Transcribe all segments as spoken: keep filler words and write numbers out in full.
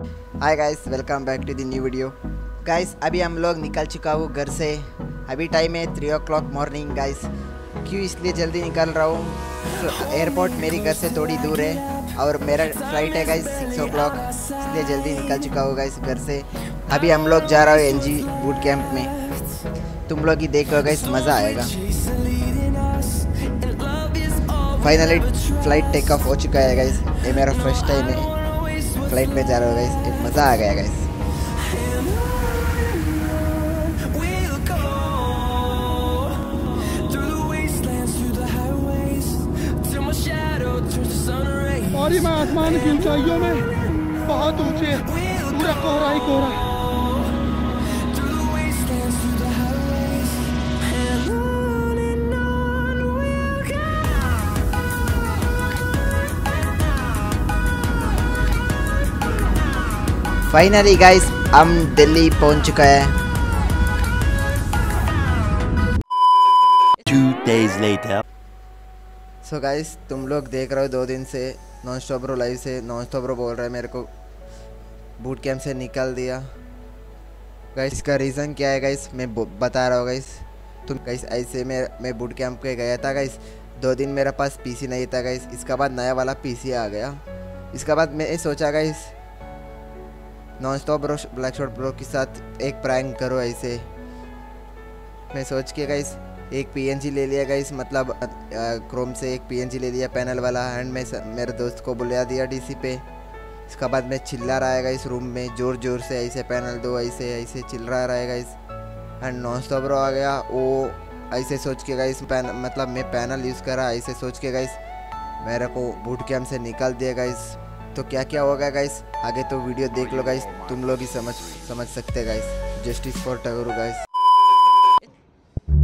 Hi guys, welcome back to the new video. Guys अभी हम लोग निकल चुका हूँ घर से। अभी टाइम है three o'clock morning guys. क्यों इसलिए जल्दी निकल रहा हूँ, एयरपोर्ट मेरी घर से थोड़ी दूर है और मेरा फ्लाइट है गाइस सिक्स ओ क्लॉक, इसलिए जल्दी निकल चुका हूँ गाइस घर से। अभी हम लोग जा रहा हूँ एन जी बूट कैंप में, तुम लोग ही देखो गाइस, मज़ा आएगा। फाइनली फ्लाइट टेक ऑफ हो चुका है गाइस। ये मेरा फर्स्ट टाइम है फ्लाइट में जा रहा हूँ गाइस, मज़ा आ गया गाइस। और ये मैं आसमान की ऊंचाइयों में बहुत ऊंचे, पूरा कोहरा ही कोहरा। फाइनली गाइस हम दिल्ली पहुंच चुका है। सो गाइस so तुम लोग देख रहे हो, दो दिन से नॉन स्टॉप रो लाइव से नॉन स्टॉप रो बोल रहे हैं मेरे को बूट कैंप से निकाल दिया गाइस। इसका रीज़न क्या है गाइस मैं बता रहा हूँ गाइस। तुम गाइस ऐसे मैं मैं बूट कैंप के गया था गाइस, दो दिन मेरा पास पीसी नहीं था गाइस। इसके बाद नया वाला पीसी आ गया, इसके बाद मैं सोचा guys non stop bro black shot bro के साथ एक प्रैंक करो ऐसे। मैं सोच के गाइस एक पीएनजी ले लिया गाइस, मतलब क्रोम से एक पीएनजी ले लिया पैनल वाला, एंड मैं मेरे दोस्त को बुला दिया डीसी पे। इसके बाद मैं चिल्ला रहा है गाइस रूम में ज़ोर ज़ोर से, ऐसे पैनल दो ऐसे ऐसे चिल्ला रहा है guys, and non stop bro आ गया। वो ऐसे सोच के गाइस पैन मतलब मैं पैनल यूज़ करा, ऐसे सोच के गाइस मेरे को बूट कैंप से निकाल दिया गाइस। तो क्या क्या होगा गाइस आगे तो वीडियो देख लो गाइस, तुम लोग ही समझ समझ सकते गाइस। Justice for टगरू guys.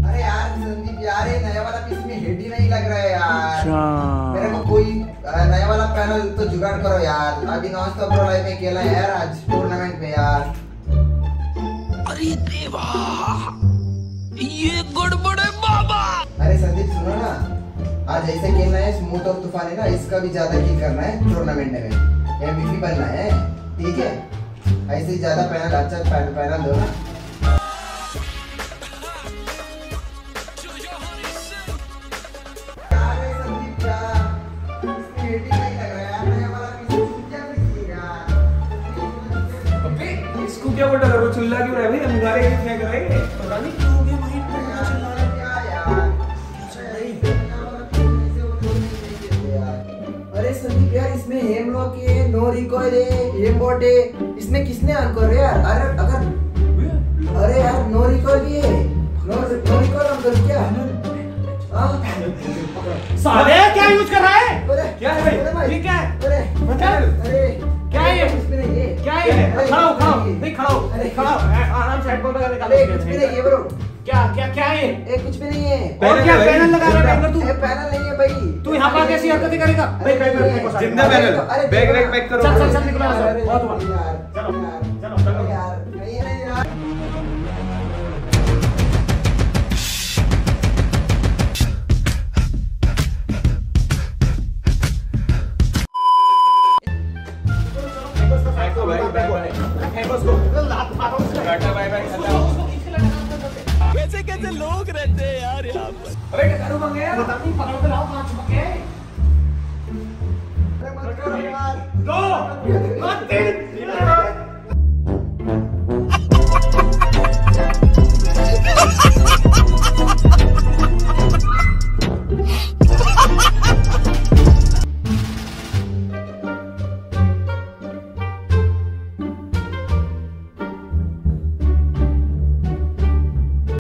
अरे यार संदीप यार, ये नया वाला पीस में हेड ही नहीं लग रहा है यार। मेरे को कोई नया वाला पैनल तो जुगाड़ करो यार। अभी नॉनस्टॉप प्रो लाइव में खेला है यार आज टूर्नामेंट में यार। अरे देवा ये गड़बड़ है बाबा। अरे संदीप सुनो ना, आज ऐसे खेलना है स्मूथ और तूफान है ना, इसका भी ज्यादा किल करना है टूर्नामेंट में, एमवीपी बनना है ठीक है। ऐसे ही ज्यादा पैनल अच्छा पैनल पैनल दो ना। अबे इसको क्या बोल रहा है, चिल्ला क्यों रहा है भाई, हम गा रहे हैं क्या करेंगे पता नहीं क्यों हो गया माइक पे चिल्ला रहा है क्या यार। यार इसमें हेम लॉक है, नो रिकॉइल है, हेम बॉट है, इसमें किसने ऑन कर रहे यार। अरे अगर अरे यार नो रिकॉइल भी है, नो नो रिकॉइल ऑन कर क्या साले, क्या यूज कर रहा है क्या है भाई, ठीक है अरे अरे क्या है इसमें ये क्या है। खड़ा हो खड़ा हो नहीं खड़ा हो अरे खड़ा हो आराम से, हेडफोन लगा निकाल ले ये ब्रो। क्या क्या क्या है ये, कुछ भी नहीं है। और क्या पैनल लगा रहा है तू, पैनल नहीं है भाई। तू यहाँ पर कैसी हरकतें करेगा भाई, बैग बैग जिंदा पैनल बैग बैग पैक करो। चल चल चल निकलो यहां से, बहुत हुआ यार। चलो चलो चलो यार नहीं है यार। देखो भाई देखो इसको लात मारो उसको, टाटा बाय बाय चला। कैसे कैसे लोग रहते हैं यार यहाँ पर। अरे टकरू मंगे यार, पता नहीं पकड़ के लाओ पांच मंगे। अरे मत करो यार, दो मत तीन।